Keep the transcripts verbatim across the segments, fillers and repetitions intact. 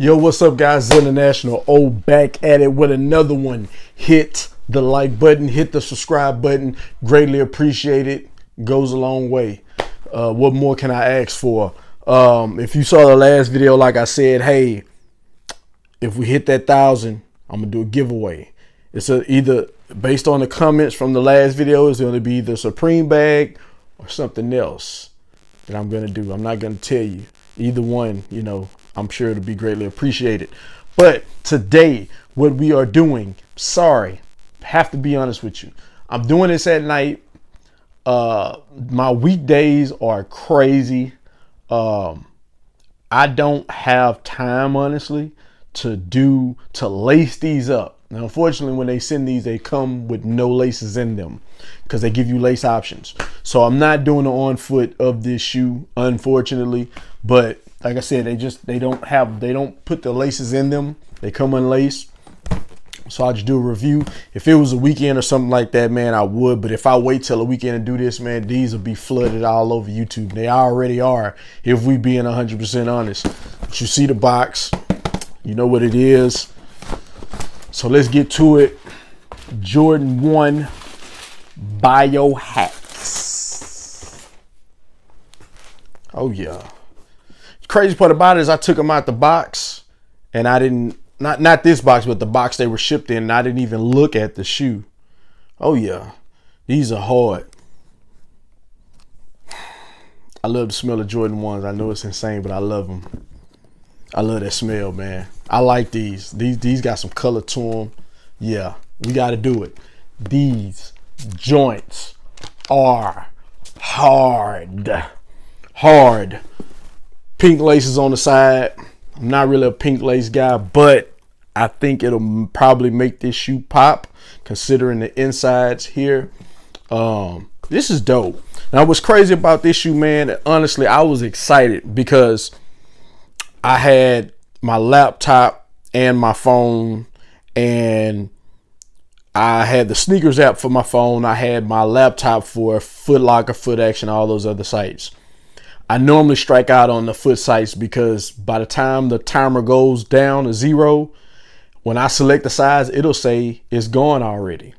Yo, what's up, guys? International O back at it with another one. Hit the like button, hit the subscribe button. Greatly appreciate it. Goes a long way. Uh, what more can I ask for? Um, if you saw the last video, like I said, hey, if we hit that thousand, I'm gonna do a giveaway. It's a, either based on the comments from the last video, it's gonna be the Supreme bag or something else that I'm gonna do. I'm not gonna tell you. Either one, you know, I'm sure it'll be greatly appreciated. But today, what we are doing, sorry, have to be honest with you. I'm doing this at night. Uh, my weekdays are crazy. Um, I don't have time, honestly, to do, to lace these up. Now, unfortunately, when they send these, they come with no laces in them because they give you lace options. So I'm not doing the on foot of this shoe, unfortunately. But like I said, they just, they don't have, they don't put the laces in them. They come unlaced. So I just do a review. If it was a weekend or something like that, man, I would. But if I wait till a weekend and do this, man, these will be flooded all over YouTube. They already are, if we being one hundred percent honest. But you see the box, you know what it is. So let's get to it. Jordan one Bio Hack. Oh yeah. Crazy part about it is I took them out the box and I didn't, not not this box, but the box they were shipped in, and I didn't even look at the shoe. Oh yeah, these are hard. I love the smell of Jordan ones. I know it's insane, but I love them. I love that smell, man. I like these. These these got some color to them. Yeah, we got to do it. These joints are hard. Hard. Pink laces on the side. I'm not really a pink lace guy, but I think it'll probably make this shoe pop considering the insides here. Um, this is dope. Now, what's crazy about this shoe, man, honestly, I was excited because I had my laptop and my phone, and I had the sneakers app for my phone. I had my laptop for Foot Locker, Foot Action, all those other sites. I normally strike out on the foot sites because by the time the timer goes down to zero, when I select the size, it'll say it's gone already.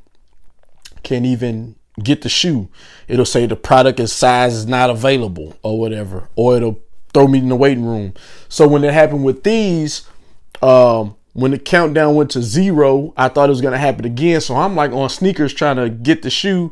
Can't even get the shoe. It'll say the product and size is not available or whatever, or it'll throw me in the waiting room. So when it happened with these, um, when the countdown went to zero, I thought it was going to happen again. So I'm like on sneakers trying to get the shoe.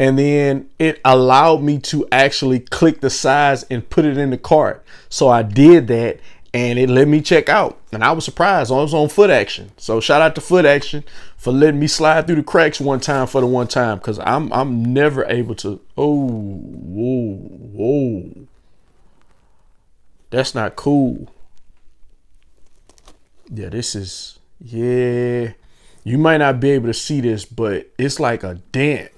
And then it allowed me to actually click the size and put it in the cart. So I did that and it let me check out. And I was surprised. I was on Foot Action. So shout out to Foot Action for letting me slide through the cracks one time for the one time. Because I'm, I'm never able to. Oh, whoa, whoa. That's not cool. Yeah, this is, yeah. You might not be able to see this, but it's like a dent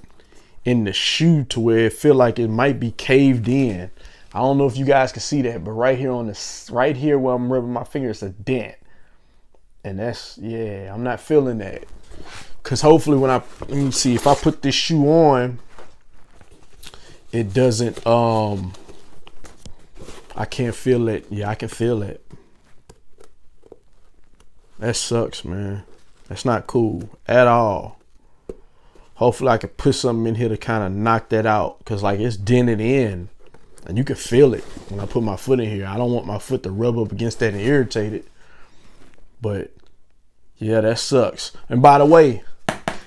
in the shoe to where it feel like it might be caved in. I don't know if you guys can see that, but right here on this, right here where I'm rubbing my finger, it's a dent. And that's, yeah, I'm not feeling that. Cause hopefully when I, let me see, if I put this shoe on, it doesn't, um, I can't feel it. Yeah, I can feel it. That sucks, man. That's not cool at all. Hopefully I can put something in here to kind of knock that out. Cause like it's dented in and you can feel it when I put my foot in here. I don't want my foot to rub up against that and irritate it. But yeah, that sucks. And by the way,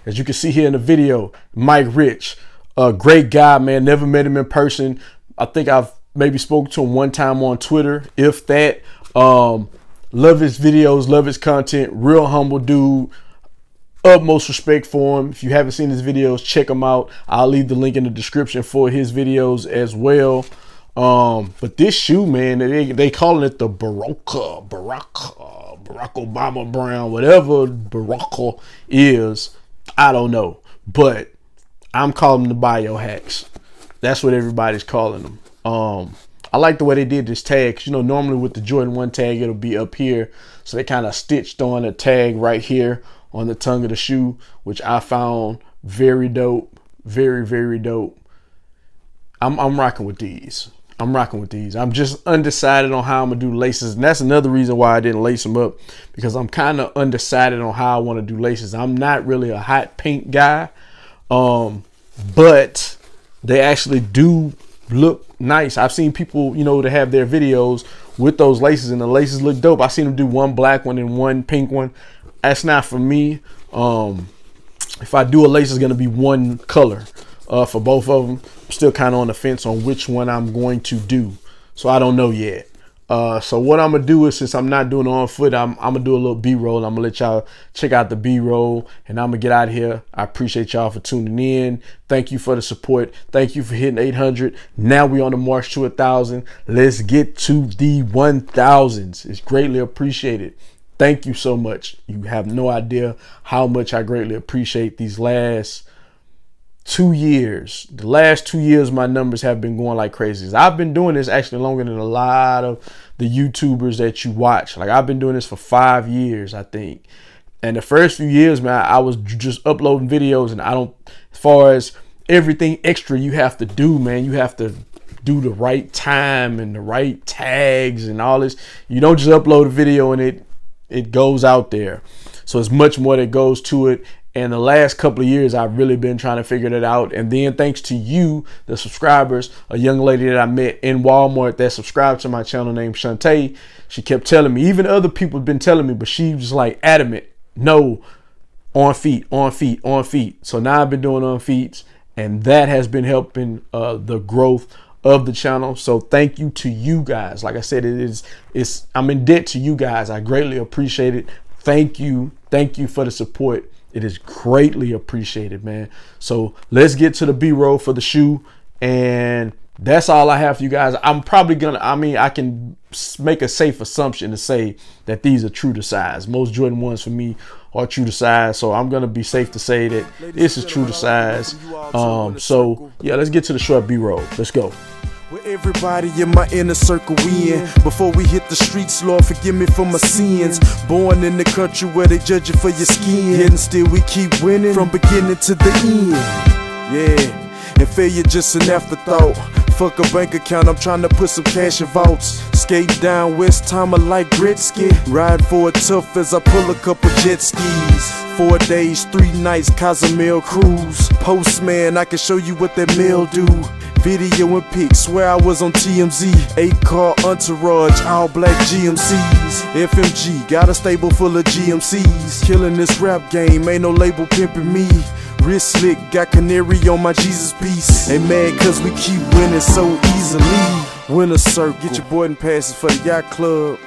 as you can see here in the video, Mike Rich, a great guy, man. Never met him in person. I think I've maybe spoke to him one time on Twitter, if that. Um, love his videos, love his content. Real humble dude. Utmost respect for him. If you haven't seen his videos, check them out. I'll leave the link in the description for his videos as well. Um, but this shoe, man, they, they call it the Barocca, Barocca, Barack Obama Brown, whatever Barocca is. I don't know, but I'm calling them the Biohacks. That's what everybody's calling them. Um, I like the way they did this tag. Cause, you know, normally with the Jordan one tag, it'll be up here. So they kind of stitched on a tag right here on the tongue of the shoe, which I found very dope. Very, very dope. I'm, I'm rocking with these. I'm rocking with these. I'm just undecided on how I'm gonna do laces, and that's another reason why I didn't lace them up, because I'm kind of undecided on how I want to do laces. I'm not really a hot pink guy, um, but they actually do look nice. I've seen people, you know, that have their videos with those laces, and the laces look dope. I've seen them do one black one and one pink one. That's not for me. Um, if I do a lace, it's gonna be one color uh, for both of them. I'm still kind of on the fence on which one I'm going to do, so I don't know yet. Uh, so what I'm gonna do is, since I'm not doing on foot, I'm, I'm gonna do a little B-roll. I'm gonna let y'all check out the B-roll, and I'm gonna get out of here. I appreciate y'all for tuning in. Thank you for the support. Thank you for hitting eight hundred. Now we on the march to one thousand. Let's get to the one thousands. It's greatly appreciated. Thank you so much. You have no idea how much I greatly appreciate these last two years. The last two years, my numbers have been going like crazy. I've been doing this actually longer than a lot of the YouTubers that you watch. Like, I've been doing this for five years, I think. And the first few years, man, I was just uploading videos, and I don't, as far as everything extra you have to do, man, you have to do the right time and the right tags and all this. You don't just upload a video and it, it goes out there. So it's much more that goes to it. And the last couple of years, I've really been trying to figure that out. And then thanks to you, the subscribers, a young lady that I met in Walmart that subscribed to my channel named Shantae, she kept telling me, even other people have been telling me, but she was like adamant, no, on feet, on feet, on feet. So now I've been doing on feet, and that has been helping uh, the growth of the channel. So thank you to you guys. Like I said, it is, it's, I'm in debt to you guys. I greatly appreciate it. Thank you. Thank you for the support. It is greatly appreciated, man. So let's get to the B-roll for the shoe. And that's all I have for you guys. I'm probably gonna, I mean, I can make a safe assumption to say that these are true to size. Most Jordan ones for me are true to size. So I'm gonna be safe to say that this is true to size. Um, so yeah, let's get to the short B-roll. Let's go. With everybody in my inner circle we in. Before we hit the streets, Lord, forgive me for my sins. Born in the country where they judge you for your skin, yet and still we keep winning from beginning to the end. Yeah, and failure just an afterthought. Fuck a bank account, I'm trying to put some cash in vaults. Skate down Westheimer like Gretzky. Ride for it tough as I pull a couple jet skis. Four days, three nights, Cozumel cruise. Postman, I can show you what that mail do. Video and pics, swear I was on T M Z. Eight car entourage, all black G M Cs. F M G, got a stable full of G M Cs. Killing this rap game, ain't no label pimping me. Wrist slick, got canary on my Jesus piece. Ain't mad cause we keep winning so easily. Winner circle, get your boarding passes for the yacht club.